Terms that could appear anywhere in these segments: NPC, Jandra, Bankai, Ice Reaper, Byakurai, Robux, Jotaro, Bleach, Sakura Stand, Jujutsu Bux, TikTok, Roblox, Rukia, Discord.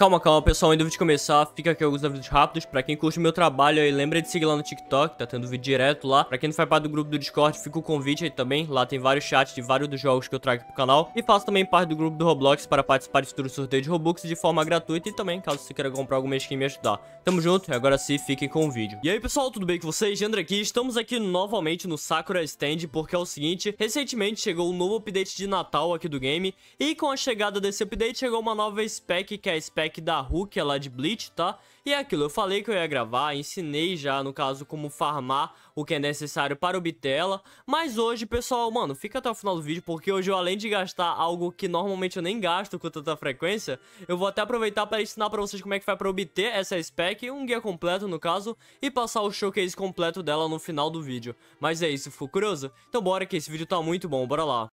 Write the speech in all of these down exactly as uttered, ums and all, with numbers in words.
Calma, calma, pessoal, ainda antes de começar, fica aqui alguns avisos rápidos. Pra quem curte o meu trabalho aí, lembra de seguir lá no TikTok, tá tendo vídeo direto lá. Pra quem não faz parte do grupo do Discord, fica o convite aí também. Lá tem vários chats de vários dos jogos que eu trago pro canal. E faço também parte do grupo do Roblox para participar de futuros sorteios de Robux de forma gratuita. E também, caso você queira comprar alguma skin e me ajudar. Tamo junto, agora sim, fiquem com o vídeo. E aí, pessoal, tudo bem com vocês? Jandra aqui, estamos aqui novamente no Sakura Stand, porque é o seguinte, recentemente chegou um novo update de Natal aqui do game. E com a chegada desse update, chegou uma nova spec, que é a spec da Rukia lá de Bleach, tá? E é aquilo, eu falei que eu ia gravar, ensinei já, no caso, como farmar o que é necessário para obter ela. Mas hoje, pessoal, mano, fica até o final do vídeo, porque hoje eu, além de gastar algo que normalmente eu nem gasto com tanta frequência, eu vou até aproveitar para ensinar para vocês como é que faz para obter essa spec, um guia completo, no caso, e passar o showcase completo dela no final do vídeo. Mas é isso, ficou curioso? Então bora, que esse vídeo tá muito bom, bora lá.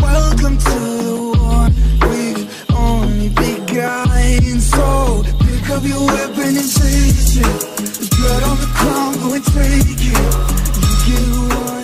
Welcome to the war we only begun, so pick up your weapon and seize it. There's blood on the ground, go and take it. You get one.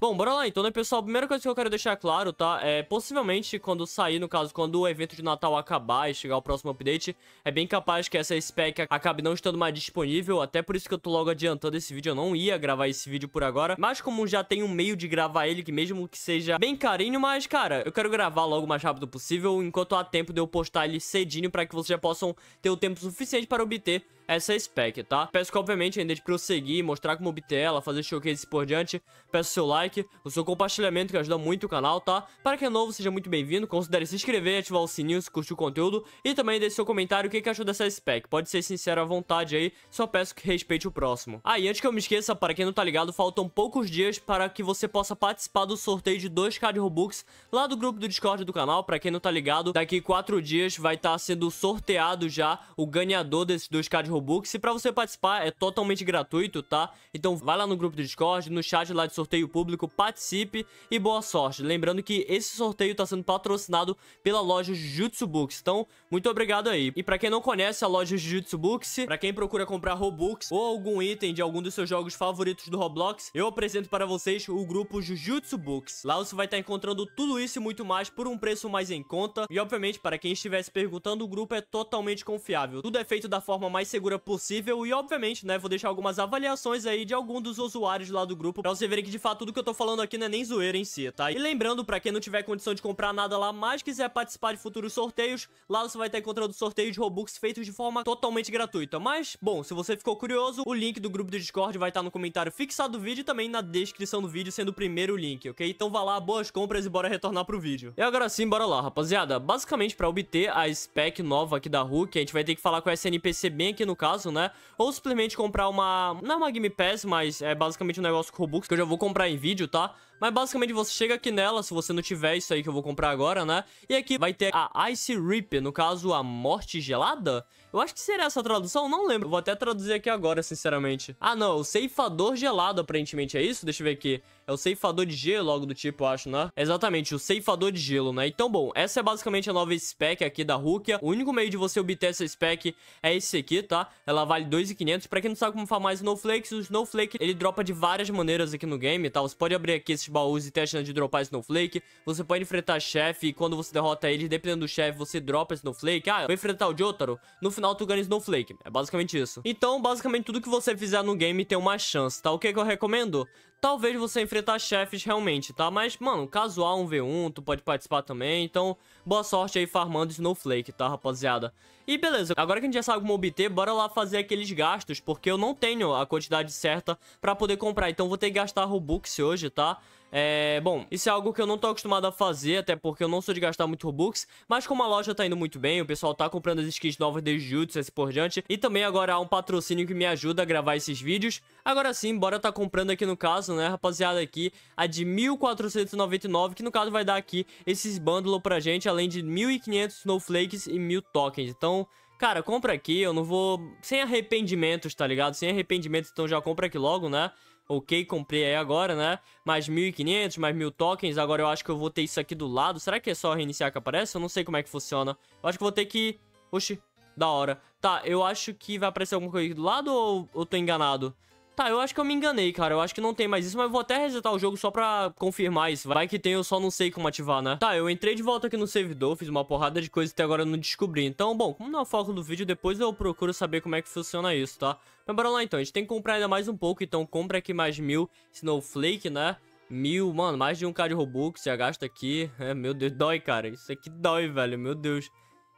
Bom, bora lá então, né, pessoal? A primeira coisa que eu quero deixar claro, tá? É, possivelmente, quando sair, no caso, quando o evento de Natal acabar e chegar o próximo update, é bem capaz que essa spec acabe não estando mais disponível, até por isso que eu tô logo adiantando esse vídeo, eu não ia gravar esse vídeo por agora, mas como já tem um meio de gravar ele, que mesmo que seja bem carinho, mas, cara, eu quero gravar logo o mais rápido possível, enquanto há tempo de eu postar ele cedinho, pra que vocês já possam ter o tempo suficiente para obter essa spec, tá? Peço que, obviamente, ainda de prosseguir, mostrar como obter ela, fazer showcase por diante, peço seu like, o seu compartilhamento, que ajuda muito o canal, tá? Para quem é novo, seja muito bem-vindo, considere se inscrever, ativar o sininho se curte o conteúdo, e também deixe seu comentário o que, que achou dessa spec, pode ser sincero à vontade aí, só peço que respeite o próximo. Ah, e antes que eu me esqueça, para quem não tá ligado, faltam poucos dias para que você possa participar do sorteio de dois mil de Robux lá do grupo do Discord do canal. Para quem não tá ligado, daqui quatro dias vai estar tá sendo sorteado já o ganhador desses dois mil de Robux. Robux, e pra você participar é totalmente gratuito, tá? Então vai lá no grupo do Discord, no chat lá de sorteio público, participe e boa sorte. Lembrando que esse sorteio tá sendo patrocinado pela loja Jujutsu Bux, então muito obrigado aí. E pra quem não conhece a loja Jujutsu Bux, pra quem procura comprar Robux ou algum item de algum dos seus jogos favoritos do Roblox, eu apresento para vocês o grupo Jujutsu Bux. Lá você vai estar encontrando tudo isso e muito mais por um preço mais em conta, e obviamente para quem estivesse perguntando, o grupo é totalmente confiável. Tudo é feito da forma mais segura possível e, obviamente, né, vou deixar algumas avaliações aí de algum dos usuários lá do grupo pra você verem que, de fato, tudo que eu tô falando aqui não é nem zoeira em si, tá? E lembrando, pra quem não tiver condição de comprar nada lá, mas quiser participar de futuros sorteios, lá você vai estar encontrando sorteios de Robux feitos de forma totalmente gratuita. Mas, bom, se você ficou curioso, o link do grupo do Discord vai estar no comentário fixado do vídeo e também na descrição do vídeo, sendo o primeiro link, ok? Então vá lá, boas compras e bora retornar pro vídeo. E agora sim, bora lá, rapaziada. Basicamente, pra obter a spec nova aqui da Rukia, a gente vai ter que falar com essa N P C bem aqui no caso, né? Ou simplesmente comprar uma... Não é uma Game Pass, mas é basicamente um negócio com Robux, que eu já vou comprar em vídeo, tá? Mas basicamente você chega aqui nela, se você não tiver isso aí que eu vou comprar agora, né? E aqui vai ter a Ice Reaper, no caso, a morte gelada? Eu acho que seria essa a tradução, não lembro. Vou até traduzir aqui agora, sinceramente. Ah, não, o ceifador gelado, aparentemente, é isso? Deixa eu ver aqui. É o ceifador de gelo, algo do tipo, eu acho, né? Exatamente, o ceifador de gelo, né? Então, bom, essa é basicamente a nova spec aqui da Rukia. O único meio de você obter essa spec é esse aqui, tá? Ela vale dois mil e quinhentos. Pra quem não sabe como farmar Snowflakes, o Snowflake, ele dropa de várias maneiras aqui no game, tá? Você pode abrir aqui esses baús e ter a chance de dropar Snowflake. Você pode enfrentar chefe e quando você derrota ele, dependendo do chefe, você dropa Snowflake. Ah, eu vou enfrentar o Jotaro. No final, tu ganha Snowflake. É basicamente isso. Então, basicamente, tudo que você fizer no game tem uma chance, tá? O que que eu recomendo? Talvez você enfrentar chefes realmente, tá? Mas, mano, casual, um v um, tu pode participar também. Então, boa sorte aí farmando Snowflake, tá, rapaziada? E beleza, agora que a gente já sabe como obter, bora lá fazer aqueles gastos, porque eu não tenho a quantidade certa pra poder comprar. Então, vou ter que gastar Robux hoje, tá? É, bom, isso é algo que eu não tô acostumado a fazer, até porque eu não sou de gastar muito Robux. Mas como a loja tá indo muito bem, o pessoal tá comprando as skins novas de Jujutsu, assim por diante, e também agora há um patrocínio que me ajuda a gravar esses vídeos. Agora sim, bora tá comprando aqui no caso, né, rapaziada, aqui a de mil quatrocentos e noventa e nove, que no caso vai dar aqui esses bundles pra gente, além de mil e quinhentos Snowflakes e mil tokens. Então... cara, compra aqui, eu não vou... sem arrependimentos, tá ligado? Sem arrependimentos, então já compra aqui logo, né? Ok, comprei aí agora, né? Mais mil e quinhentos, mais mil tokens. Agora eu acho que eu vou ter isso aqui do lado. Será que é só reiniciar que aparece? Eu não sei como é que funciona. Eu acho que vou ter que... oxi, da hora. Tá, eu acho que vai aparecer alguma coisa aqui do lado ou eu tô enganado? Tá, eu acho que eu me enganei, cara. Eu acho que não tem mais isso, mas eu vou até resetar o jogo só pra confirmar isso. Vai que tem, eu só não sei como ativar, né? Tá, eu entrei de volta aqui no servidor, fiz uma porrada de coisa até agora eu não descobri. Então, bom, como não é o foco do vídeo, depois eu procuro saber como é que funciona isso, tá? Mas bora lá então, a gente tem que comprar ainda mais um pouco, então compra aqui mais mil Snowflake, né? Mil, mano, mais de um K de Robux, já gasta aqui. É, meu Deus, dói, cara. Isso aqui dói, velho, meu Deus.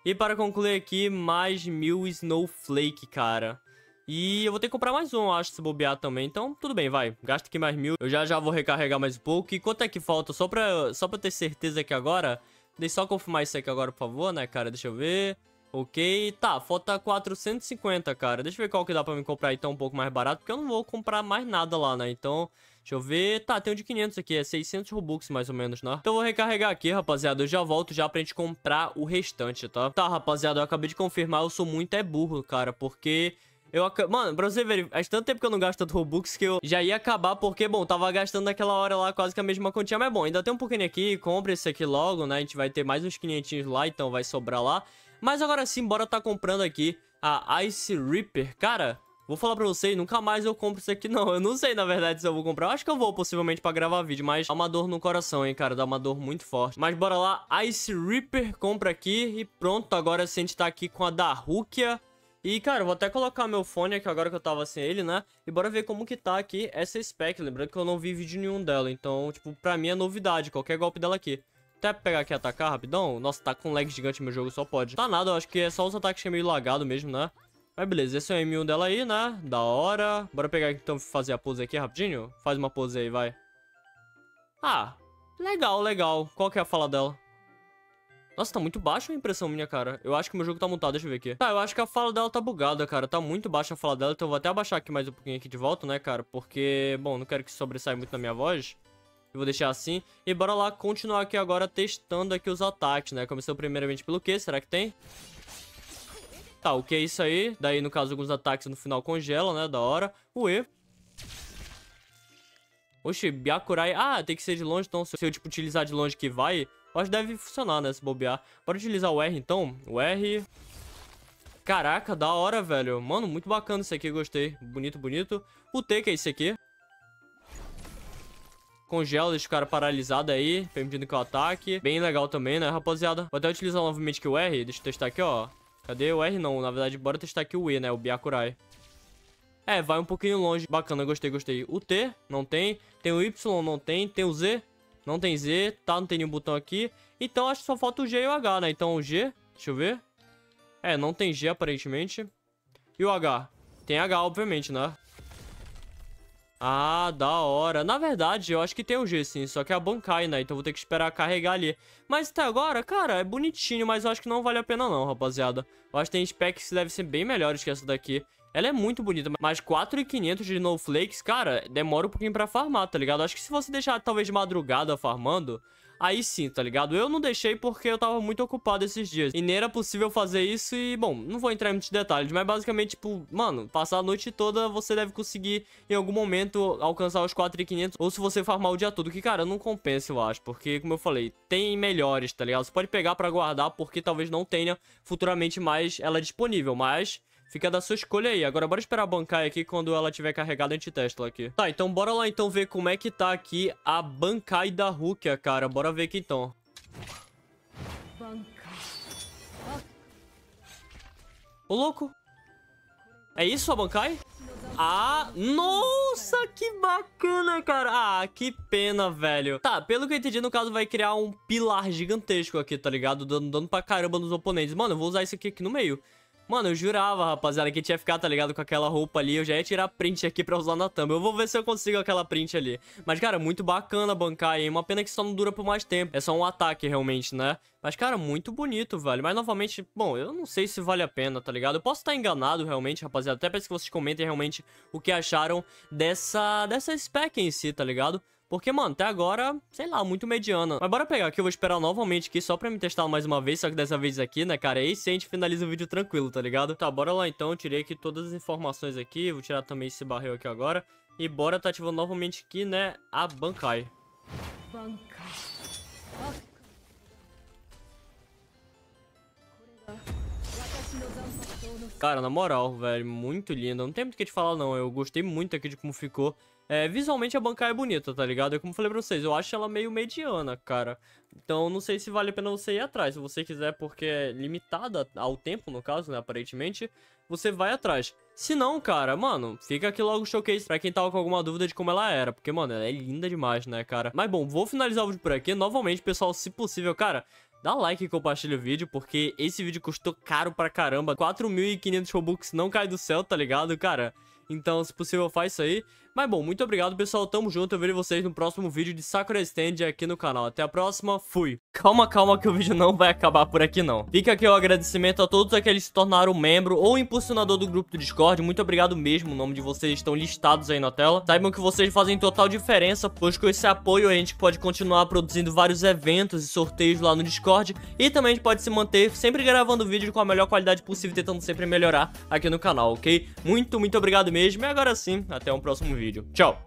E para concluir aqui, mais mil Snowflake, cara. E eu vou ter que comprar mais um, acho, se bobear também. Então, tudo bem, vai. Gasta aqui mais mil. Eu já já vou recarregar mais um pouco. E quanto é que falta? Só pra, só pra ter certeza aqui agora. Deixa só confirmar isso aqui agora, por favor, né, cara? Deixa eu ver. Ok, tá, falta quatrocentos e cinquenta, cara. Deixa eu ver qual que dá pra me comprar, então, um pouco mais barato. Porque eu não vou comprar mais nada lá, né? Então, deixa eu ver. Tá, tem um de quinhentos aqui, é seiscentos Robux, mais ou menos, né? Então eu vou recarregar aqui, rapaziada. Eu já volto já pra gente comprar o restante, tá? Tá, rapaziada, eu acabei de confirmar. Eu sou muito é burro, cara, porque... Eu ac... Mano, pra você ver, faz tanto tempo que eu não gasto tanto Robux que eu já ia acabar porque, bom, tava gastando naquela hora lá quase que a mesma quantia. Mas, bom, ainda tem um pouquinho aqui, compra esse aqui logo, né? A gente vai ter mais uns quinhentos lá, então vai sobrar lá. Mas agora sim, bora tá comprando aqui a Ice Reaper. Cara, vou falar pra vocês, nunca mais eu compro isso aqui não. Eu não sei, na verdade, se eu vou comprar. Eu acho que eu vou, possivelmente, pra gravar vídeo, mas dá uma dor no coração, hein, cara. Dá uma dor muito forte. Mas bora lá, Ice Reaper, compra aqui e pronto. Agora sim, a gente tá aqui com a da Rukia. E, cara, eu vou até colocar meu fone aqui agora que eu tava sem ele, né? E bora ver como que tá aqui essa spec. Lembrando que eu não vi vídeo nenhum dela. Então, tipo, pra mim é novidade qualquer golpe dela aqui. Até pegar aqui e atacar rapidão. Nossa, tá com lag gigante meu jogo, só pode. Tá nada, eu acho que é só os ataques que é meio lagado mesmo, né? Mas beleza, esse é o M um dela aí, né? Da hora. Bora pegar então fazer a pose aqui rapidinho. Faz uma pose aí, vai. Ah, legal, legal. Qual que é a fala dela? Nossa, tá muito baixo a impressão minha, cara. Eu acho que meu jogo tá montado, deixa eu ver aqui. Tá, eu acho que a fala dela tá bugada, cara. Tá muito baixa a fala dela, então eu vou até abaixar aqui mais um pouquinho aqui de volta, né, cara? Porque, bom, não quero que sobressaia muito na minha voz. Eu vou deixar assim. E bora lá continuar aqui agora testando aqui os ataques, né? Começou primeiramente pelo quê? Será que tem? Tá, o que é isso aí? Daí, no caso, alguns ataques no final congelam, né? Da hora. O E. Oxi, Byakurai. Ah, tem que ser de longe, então. Se eu, tipo, utilizar de longe que vai... Eu acho que deve funcionar, né, se bobear. Bora utilizar o R, então. O R. Caraca, da hora, velho. Mano, muito bacana isso aqui, gostei. Bonito, bonito. O T, que é esse aqui. Congela, deixa o cara paralisado aí, permitindo que eu ataque. Bem legal também, né, rapaziada. Vou até utilizar novamente aqui o R. Deixa eu testar aqui, ó. Cadê o R? Não, na verdade, bora testar aqui o E, né, o Byakurai. É, vai um pouquinho longe. Bacana, gostei, gostei. O T, não tem. Tem o Y, não tem. Tem o Z. Não tem Z, tá? Não tem nenhum botão aqui. Então, acho que só falta o G e o H, né? Então, o G, deixa eu ver. É, não tem G, aparentemente. E o H? Tem H, obviamente, né? Ah, da hora. Na verdade, eu acho que tem o G, sim. Só que é a Bankai, né? Então, vou ter que esperar carregar ali. Mas até agora, cara, é bonitinho. Mas eu acho que não vale a pena, não, rapaziada. Eu acho que tem specs que devem ser bem melhores que essa daqui. Ela é muito bonita, mas quatro mil e quinhentos de Snowflakes, cara, demora um pouquinho pra farmar, tá ligado? Acho que se você deixar, talvez, de madrugada farmando, aí sim, tá ligado? Eu não deixei porque eu tava muito ocupado esses dias. E nem era possível fazer isso e, bom, não vou entrar em muitos detalhes, mas basicamente, tipo, mano, passar a noite toda, você deve conseguir, em algum momento, alcançar os quatro mil e quinhentos, ou se você farmar o dia todo, que, cara, não compensa, eu acho, porque, como eu falei, tem melhores, tá ligado? Você pode pegar pra guardar, porque talvez não tenha futuramente mais ela disponível, mas... Fica da sua escolha aí. Agora bora esperar a Bankai aqui. Quando ela tiver carregada, a gente testa ela aqui. Tá, então bora lá então ver como é que tá aqui a Bankai da Rukia, cara. Bora ver aqui então. Ô, louco. É isso a Bankai? Ah, nossa, que bacana, cara. Ah, que pena, velho. Tá, pelo que eu entendi, no caso vai criar um pilar gigantesco aqui, tá ligado? Dando dano pra caramba nos oponentes. Mano, eu vou usar isso aqui, aqui no meio. Mano, eu jurava, rapaziada, que a gente ia ficar, tá ligado, com aquela roupa ali. Eu já ia tirar print aqui pra usar na thumb. Eu vou ver se eu consigo aquela print ali. Mas, cara, muito bacana a Bankai, hein? Uma pena que só não dura por mais tempo. É só um ataque, realmente, né? Mas, cara, muito bonito, velho. Mas, novamente, bom, eu não sei se vale a pena, tá ligado? Eu posso estar enganado, realmente, rapaziada. Até peço que vocês comentem realmente o que acharam dessa, dessa spec em si, tá ligado? Porque, mano, até agora, sei lá, muito mediana. Mas bora pegar aqui, eu vou esperar novamente aqui, só pra me testar mais uma vez, só que dessa vez aqui, né, cara? E aí sim a gente finaliza o vídeo tranquilo, tá ligado? Tá, bora lá então, tirei aqui todas as informações aqui, vou tirar também esse barril aqui agora. E bora tá ativando novamente aqui, né, a Bankai. Bankai. Cara, na moral, velho, muito linda. Não tem muito o que te falar, não. Eu gostei muito aqui de como ficou. É, visualmente a Bankai é bonita, tá ligado? Eu, como falei pra vocês, eu acho ela meio mediana, cara. Então, não sei se vale a pena você ir atrás. Se você quiser, porque é limitada ao tempo, no caso, né? Aparentemente, você vai atrás. Se não, cara, mano, fica aqui logo o showcase pra quem tava com alguma dúvida de como ela era. Porque, mano, ela é linda demais, né, cara? Mas, bom, vou finalizar o vídeo por aqui. Novamente, pessoal, se possível, cara... Dá like e compartilha o vídeo, porque esse vídeo custou caro pra caramba. quatro mil e quinhentos Robux não cai do céu, tá ligado, cara? Então, se possível, faz isso aí. Mas, bom, muito obrigado, pessoal. Tamo junto. Eu vejo vocês no próximo vídeo de Sakura Stand aqui no canal. Até a próxima. Fui. Calma, calma, que o vídeo não vai acabar por aqui, não. Fica aqui o agradecimento a todos aqueles que se tornaram membro ou impulsionador do grupo do Discord. Muito obrigado mesmo. O nome de vocês estão listados aí na tela. Saibam que vocês fazem total diferença, pois com esse apoio a gente pode continuar produzindo vários eventos e sorteios lá no Discord. E também a gente pode se manter sempre gravando vídeo com a melhor qualidade possível, tentando sempre melhorar aqui no canal, ok? Muito, muito obrigado mesmo. E agora sim, até um próximo vídeo. Tchau!